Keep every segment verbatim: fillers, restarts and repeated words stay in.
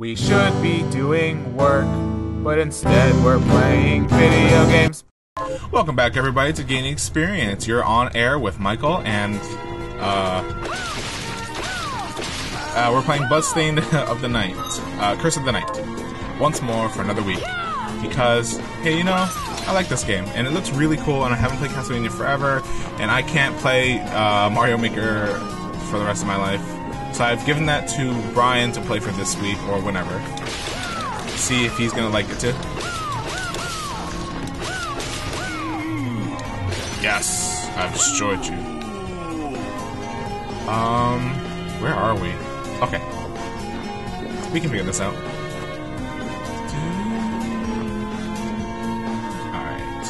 We should be doing work, but instead we're playing video games. Welcome back, everybody, to Gaining Experience. You're on air with Michael, and uh, uh, we're playing Bloodstained of the Night, uh, Curse of the Night, once more for another week. Because, hey, you know, I like this game, and it looks really cool, and I haven't played Castlevania forever, and I can't play uh, Mario Maker for the rest of my life. So I've given that to Brian to play for this week, or whenever. See if he's gonna like it too. Yes, I've destroyed you. Um, where are we? Okay. We can figure this out. Alright.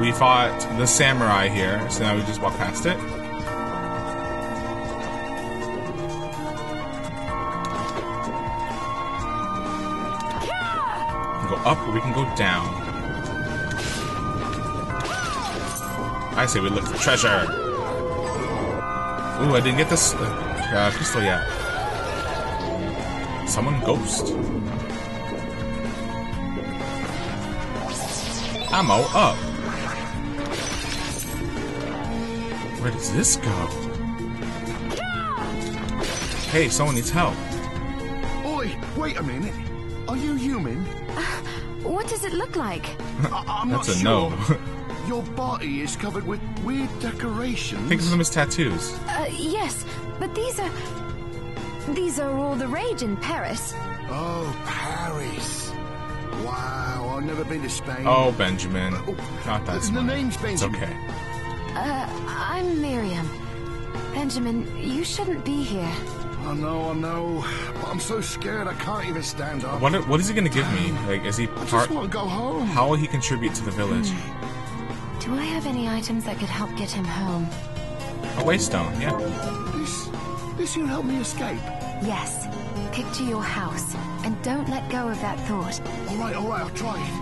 We fought the samurai here, so now we just walk past it. Up or we can go down. I say we look for treasure. Ooh, I didn't get this uh, crystal yet. Someone ghost. Ammo up. Where does this go? Hey, someone needs help. Oi, wait a minute. Are you human? What does it look like? I I'm That's not a sure. No. Your body is covered with weird decorations. Think of them as tattoos. Uh, yes, but these are... These are all the rage in Paris. Oh, Paris. Wow, I've never been to Spain. Oh, Benjamin. Not that smart. The name's Benjamin. It's okay. Uh, I'm Miriam. Benjamin, you shouldn't be here. I know, I know, but I'm so scared I can't even stand up. What, what is he going to give me? Like, is he part... I just want to go home. How will he contribute to the village? Hmm. Do I have any items that could help get him home? A waystone, yeah. This, this will help me escape. Yes. Kick to your house, and don't let go of that thought. All right, all right, I'll try it.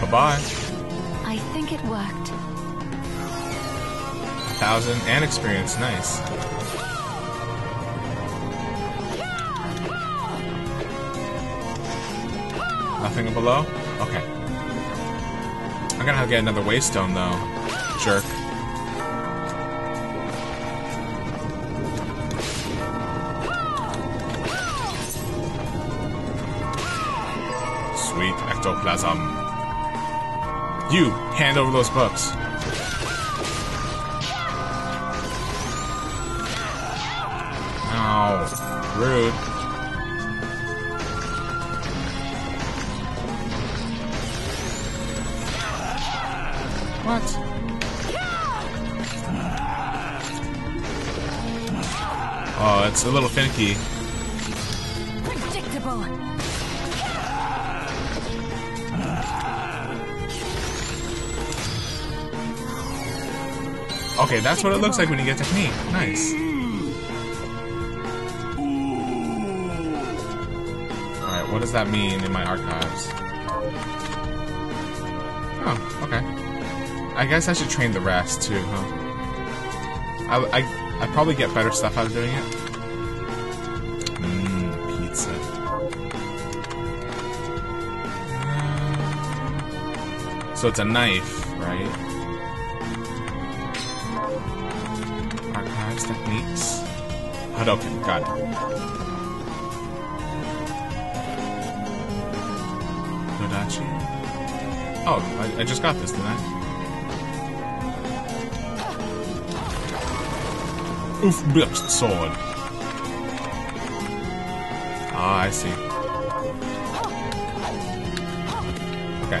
Bye-bye. I think it worked. A thousand and experience, nice. Nothing below? Okay. I'm gonna have to get another waystone though. Jerk. Sweet ectoplasm. You! Hand over those books. Ow. Rude. What? Oh, it's a little finicky. Predictable. Okay, that's what it looks like when you get technique. Nice. Alright, what does that mean in my archives? Oh, okay. I guess I should train the rest, too, huh? I, I, I probably get better stuff out of doing it. Mmm, pizza. Uh, so it's a knife, right? Archives, techniques. Hadouken, got it. Kodachi. Oh, I, I just got this, didn't I? Oof, blips, sword. Ah, I see. Okay. I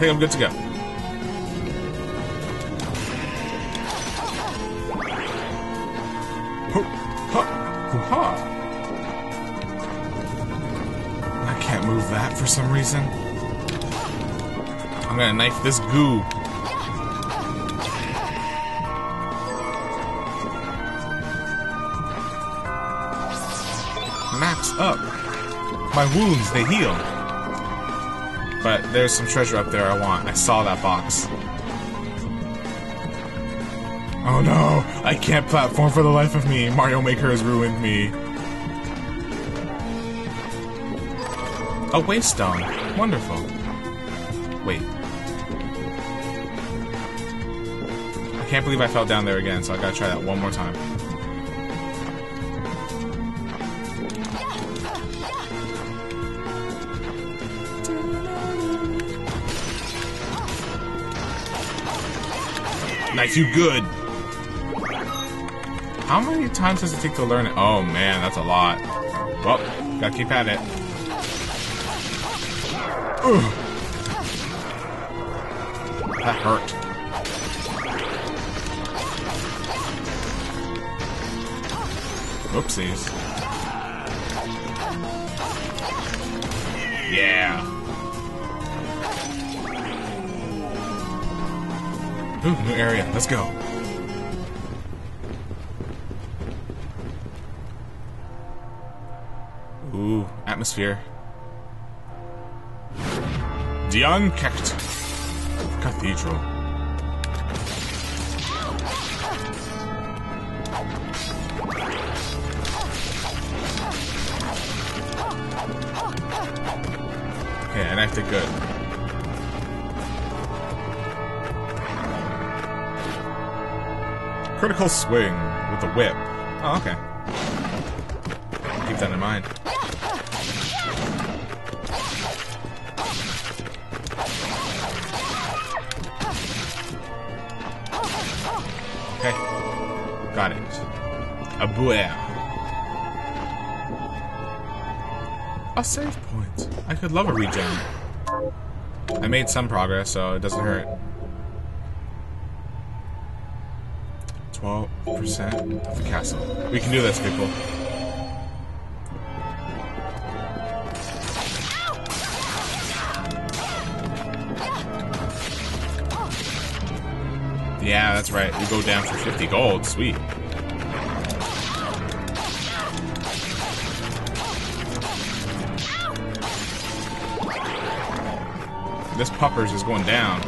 think I'm good to go. I can't move that for some reason. I'm gonna knife this goo. Max up. My wounds, they heal. But there's some treasure up there I want. I saw that box. Oh no! I can't platform for the life of me. Mario Maker has ruined me. A waystone. Wonderful. Wait. I can't believe I fell down there again, so I gotta try that one more time. Knife you good! How many times does it take to learn it? Oh man, that's a lot. Well, gotta keep at it. Ugh. That hurt. Oopsies. Yeah. Ooh, new area. Let's go. Ooh, atmosphere. Dion Kacht Cathedral. Okay, and I did good. Critical swing with the whip. Oh, okay. Keep that in mind. Got it. A buer. A save point. I could love a regen. I made some progress, so it doesn't hurt. twelve percent of the castle. We can do this, people. Yeah, that's right. We go down for fifty gold. Sweet. This puppers is going down.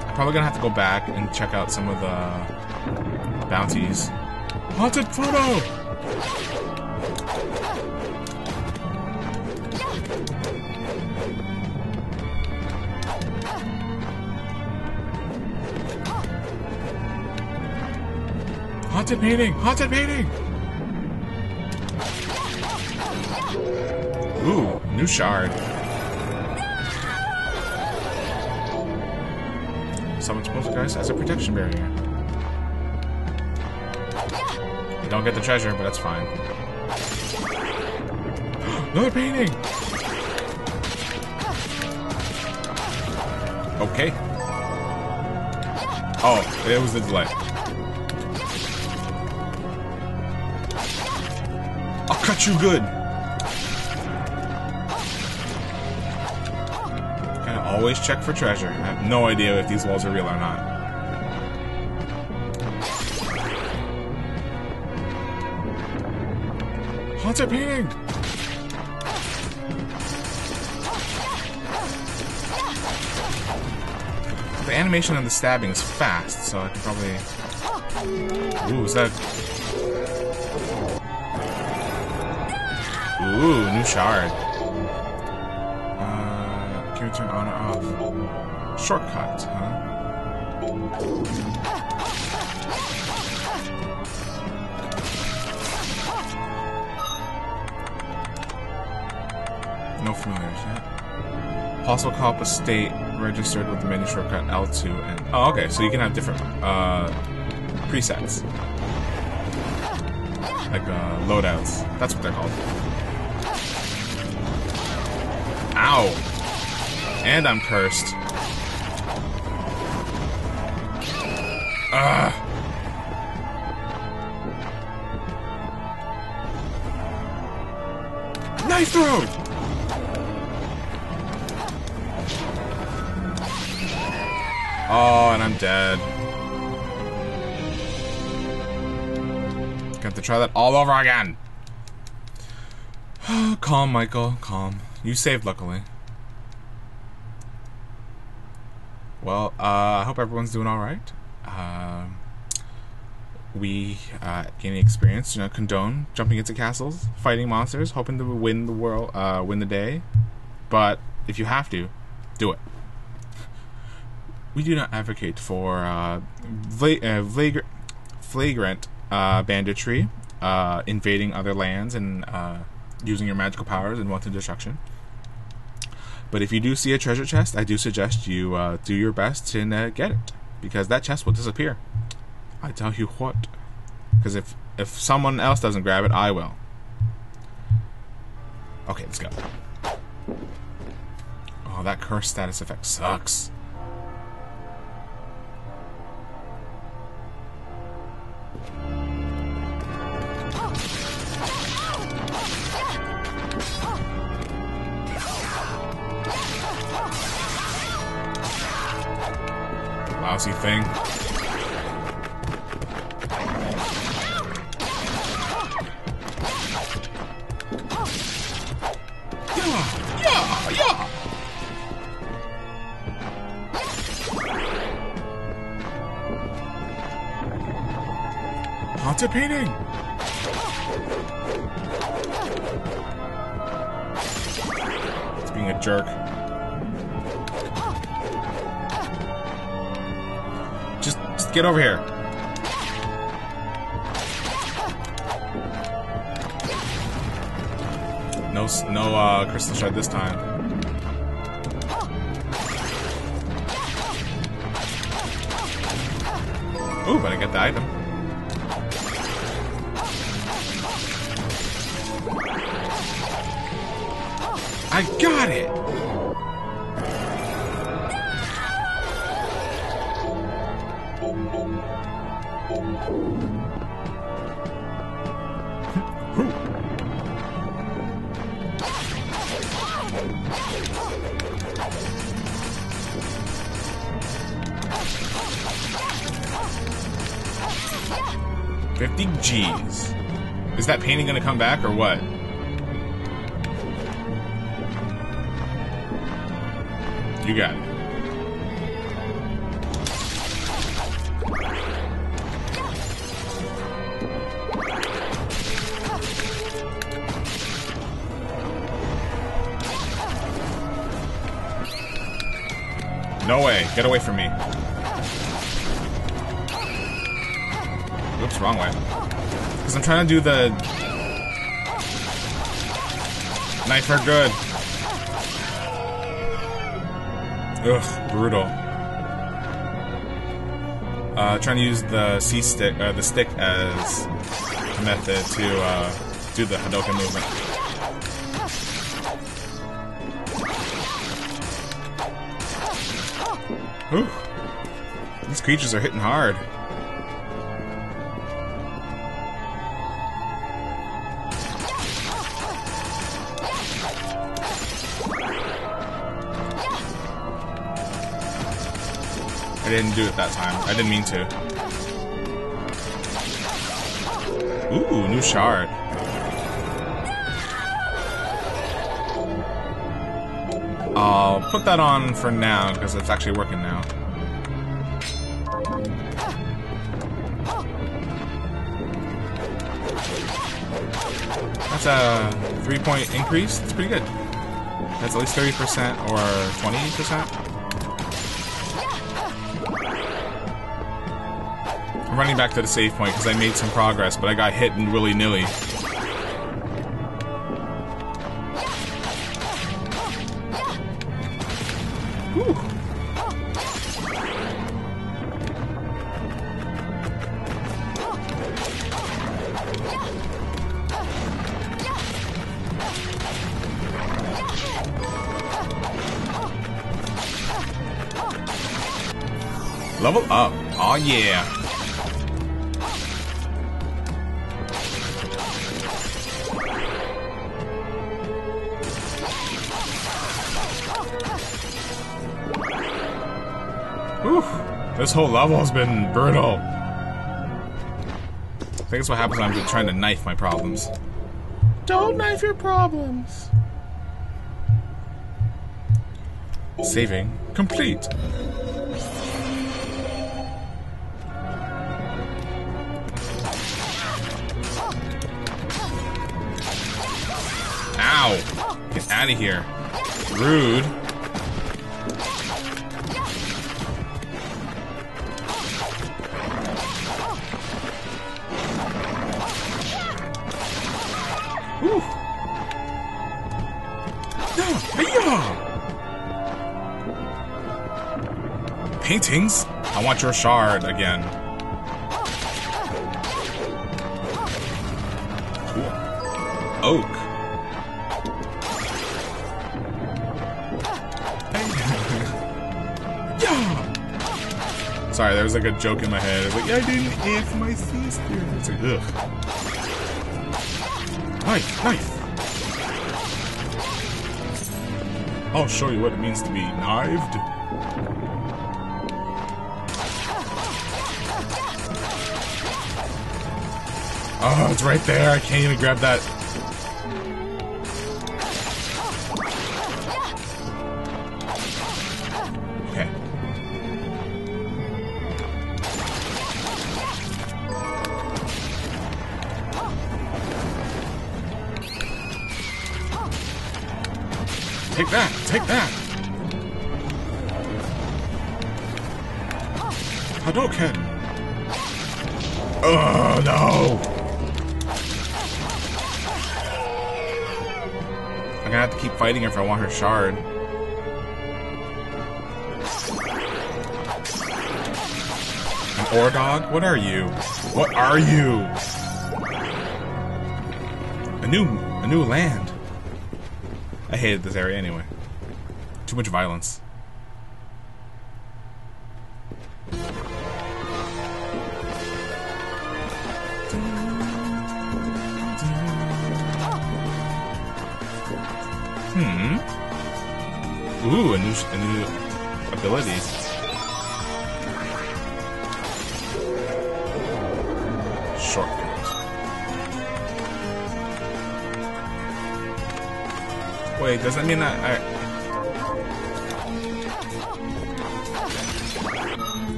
I'm probably gonna have to go back and check out some of the bounties. Haunted photo! Haunted painting! Haunted painting! Ooh, new shard. Someone's supposed to guys as a protection barrier. I don't get the treasure, but that's fine. Another painting! Okay. Oh, it was the delay. I'll cut you good! Gotta always check for treasure. I have no idea if these walls are real or not. Haunted painting! The animation on the stabbing is fast, so I can probably... Ooh, is that... Ooh, new shard. Uh, can we turn on or off? Shortcut, huh? No familiars yet. Possible co-op estate registered with the menu shortcut L two and... Oh, okay, so you can have different uh, presets. Like uh, loadouts. That's what they're called. Ow! And I'm cursed. Ugh! Knife throw! Oh, and I'm dead. Gonna have to try that all over again. Calm, Michael. Calm. You saved, luckily. Well, uh, I hope everyone's doing alright. Uh, we uh, Gaining Experience, you know, condone jumping into castles, fighting monsters, hoping to win the world, uh, win the day. But if you have to, do it. We do not advocate for uh, vla uh, flagrant, flagrant uh, banditry, uh, invading other lands, and uh, using your magical powers and wanton destruction. But if you do see a treasure chest, I do suggest you uh, do your best and uh, get it, because that chest will disappear. I tell you what, because if if someone else doesn't grab it, I will. Okay, let's go. Oh, that curse status effect sucks. Lousy thing. Yeah, yeah, yeah. Haunted painting. It's being a jerk. Just, just get over here. No, no uh, crystal shard this time. Ooh, but I got the item. I got it! fifty G's. Is that painting gonna come back or what? You got it. No way. Get away from me. Oops, wrong way. Because I'm trying to do the... knife for good. Ugh, brutal. Uh, trying to use the C stick, uh, the stick as a method to uh, do the Hadouken movement. Whew. These creatures are hitting hard. I didn't do it that time. I didn't mean to. Ooh, new shard. I'll put that on for now, because it's actually working now. That's a three-point increase. That's pretty good. That's at least thirty percent or twenty percent. I'm running back to the save point because I made some progress, but I got hit and willy-nilly. Level up. Oh yeah. This whole level has been brutal. I think that's what happens when I'm trying to knife my problems. Don't knife your problems. Saving complete. Ow! Get out of here. Rude. Paintings? I want your shard again. Cool. Oak. Yeah. Sorry, there was like a joke in my head. I was like, yeah, I didn't if my sister. It's like, ugh. Knife, knife. I'll show you what it means to be knived. Oh, it's right there. I can't even grab that. Okay. Take that. Take that. Hadouken. Oh, no. I have to keep fighting her if I want her shard. An ore dog? What are you? What are you? A new, a new land. I hated this area anyway. Too much violence. Ooh, a new, a new ability. Shortcut. Wait, does that mean that I...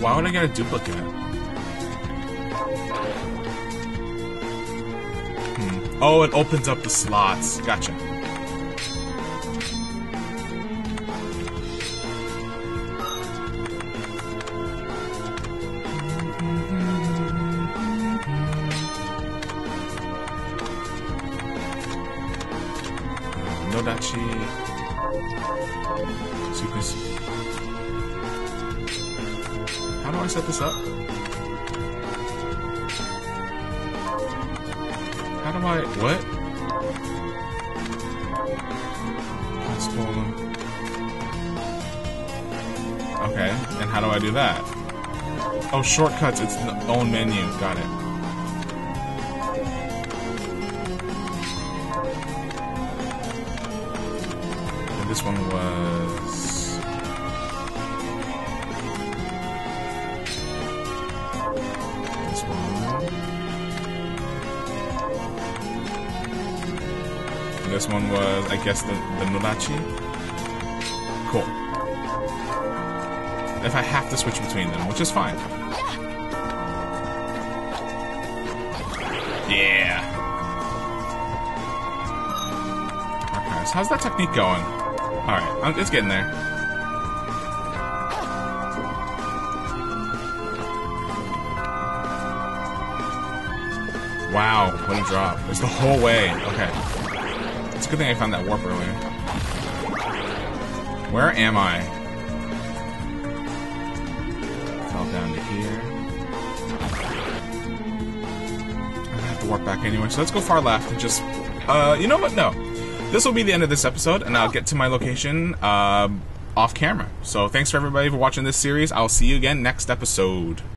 Why would I get a duplicate? Hmm. Oh, it opens up the slots. Gotcha. How do I set this up? How do I... What? Okay, and how do I do that? Oh, shortcuts, it's the own menu. Got it. And this one was... This one was, I guess, the, the Nulachi. Cool. If I have to switch between them, which is fine. Yeah. Okay, so how's that technique going? Alright, it's getting there. Wow, what a drop. It's the whole way. Okay. It's a good thing I found that warp earlier. Where am I? Fell down to here. I'm gonna have to warp back anyway, so let's go far left and just... Uh, you know what? No. This will be the end of this episode, and I'll get to my location um, off camera. So thanks for everybody for watching this series. I'll see you again next episode.